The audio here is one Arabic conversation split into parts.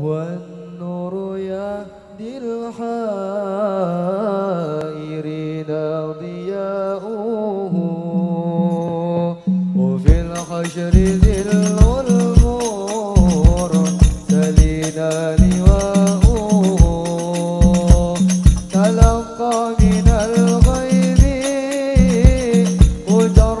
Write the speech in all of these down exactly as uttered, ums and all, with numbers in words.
والنور يهدي الحائرين ضياؤه وفي الحشر ذي النور سلينا لواؤه تلقى من الغيب مجرد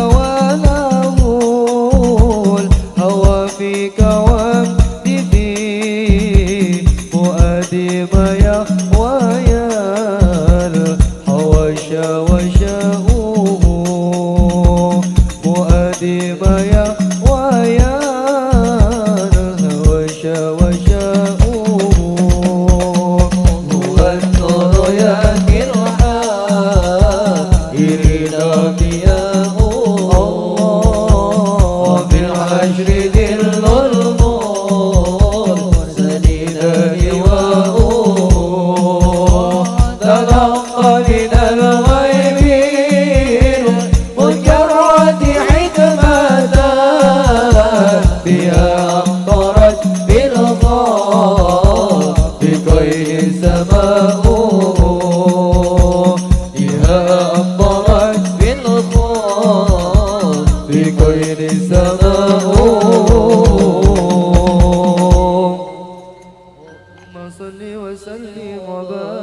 صلي وسلم وبارك.